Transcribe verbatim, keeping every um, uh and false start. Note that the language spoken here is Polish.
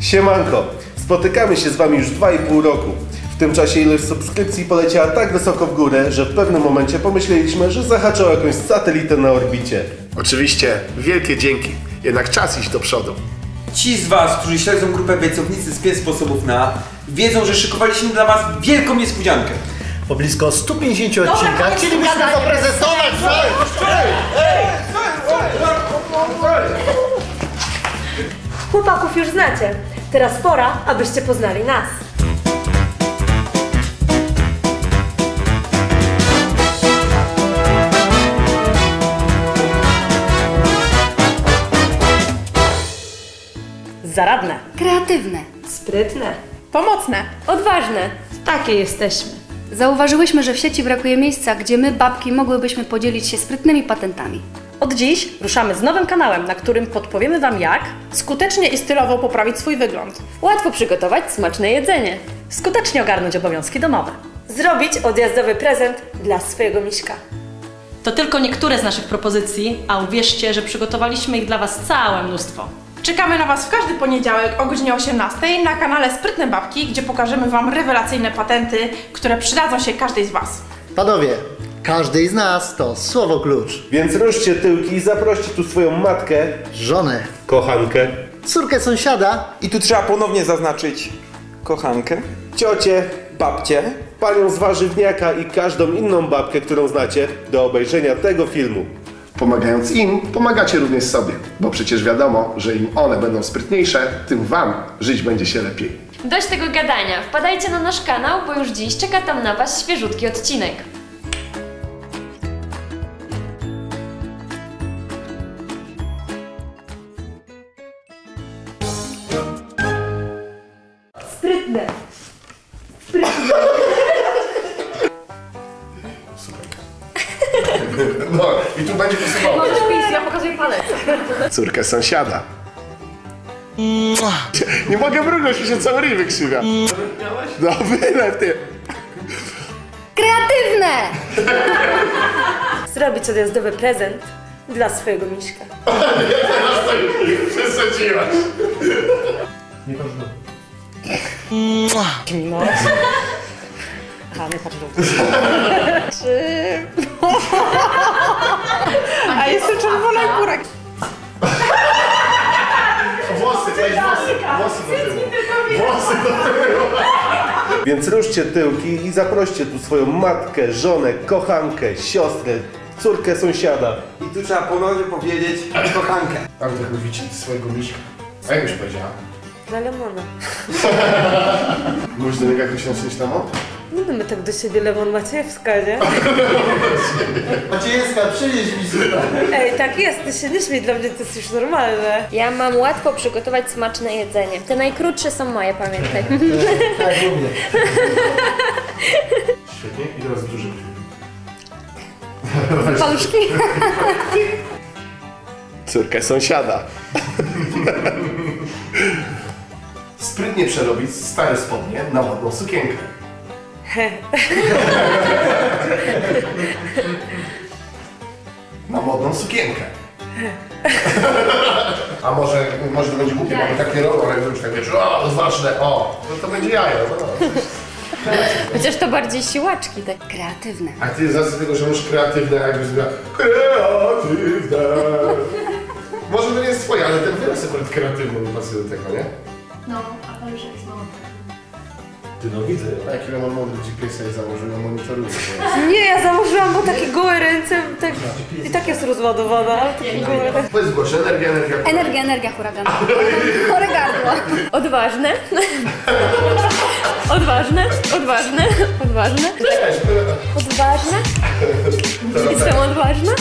Siemanko, spotykamy się z Wami już dwa i pół roku. W tym czasie ilość subskrypcji poleciała tak wysoko w górę, że w pewnym momencie pomyśleliśmy, że zahaczał jakąś satelitę na orbicie. Oczywiście, wielkie dzięki, jednak czas iść do przodu. Ci z Was, którzy śledzą grupę wiecownicy z pięć sposobów na, wiedzą, że szykowaliśmy dla Was wielką niespodziankę. Po blisko stu pięćdziesięciu odcinkach chcielibyśmy zaprezentować Chłopaków już znacie. Teraz pora, abyście poznali nas. Zaradne. Kreatywne. Sprytne. Pomocne. Odważne. Takie jesteśmy. Zauważyłyśmy, że w sieci brakuje miejsca, gdzie my, babki, mogłybyśmy podzielić się sprytnymi patentami. Od dziś ruszamy z nowym kanałem, na którym podpowiemy Wam, jak skutecznie i stylowo poprawić swój wygląd, łatwo przygotować smaczne jedzenie, skutecznie ogarnąć obowiązki domowe, zrobić odjazdowy prezent dla swojego miśka. To tylko niektóre z naszych propozycji, a uwierzcie, że przygotowaliśmy ich dla Was całe mnóstwo. Czekamy na Was w każdy poniedziałek o godzinie osiemnastej na kanale Sprytne Babki, gdzie pokażemy Wam rewelacyjne patenty, które przydadzą się każdej z Was. Panowie, każdej z nas to słowo klucz. Więc ruszcie tyłki i zaproście tu swoją matkę, żonę, kochankę, córkę sąsiada. I tu trzeba ponownie zaznaczyć kochankę, ciocię, babcię, panią z warzywniaka i każdą inną babkę, którą znacie, do obejrzenia tego filmu. Pomagając im, pomagacie również sobie, bo przecież wiadomo, że im one będą sprytniejsze, tym Wam żyć będzie się lepiej. Dość tego gadania, wpadajcie na nasz kanał, bo już dziś czeka tam na Was świeżutki odcinek. Sprytne. Sprytne. No i tu będzie posuwało. No, ja pokazuję palec. Córkę sąsiada. Nie mogę brugnąć, mi się cały ryj wykrzywia. No wylew ty. Kreatywne. Zrobić odjazdowy prezent dla swojego miśka. Teraz to już przesadziłaś. Nie patrz no. A, nie patrz Czy... A jest to czerwona kurek. Włosy, weź włosy, włosy do tyłu. Włosy do tyłu. Więc ruszcie tyłki i zaproście tu swoją matkę, żonę, kochankę, siostrę, córkę sąsiada. I tu trzeba ponownie powiedzieć kochankę. Tam tak mówicie swojego miśka. A jak już powiedziała? Dla Lemona. Możesz do niego jakoś nosić tam? No, no my tak do siebie Lemon Maciejewska, nie? Maciejewska, przynieś mi zupę. Ej, tak jest, ty się nie śmiej, dla mnie to jest już normalne. Ja mam łatwo przygotować smaczne jedzenie. Te najkrótsze są moje, pamiętaj. Tak, u mnie. Świetnie, i teraz duży. Paluszki. Córkę sąsiada. Sprytnie przerobić stare spodnie na ładną sukienkę. Na modną sukienkę. A może, może to będzie głupie, mamy takie rolone, że już tak wiesz, o, ważne, o, no to będzie jajo. Chociaż to bardziej siłaczki, tak kreatywne. A ty z tego, że masz kreatywne, jakbyś zrobiła kreatywne. Może to nie jest twoje, ale ten wyraz akurat kreatywny nie pasuje do tego, nie? No, a pan już jest mało. Ty no widzę. A jaki mam model G P S ja założyłem, monitoruję. Nie, ja założyłam, bo takie gołe ręce tak, i tak jest rozładowana. To jest głośno, energia, energia. Energia, energia, huragan. Huragadło. Odważne. Odważne, odważne, odważne. Odważne. I są odważne.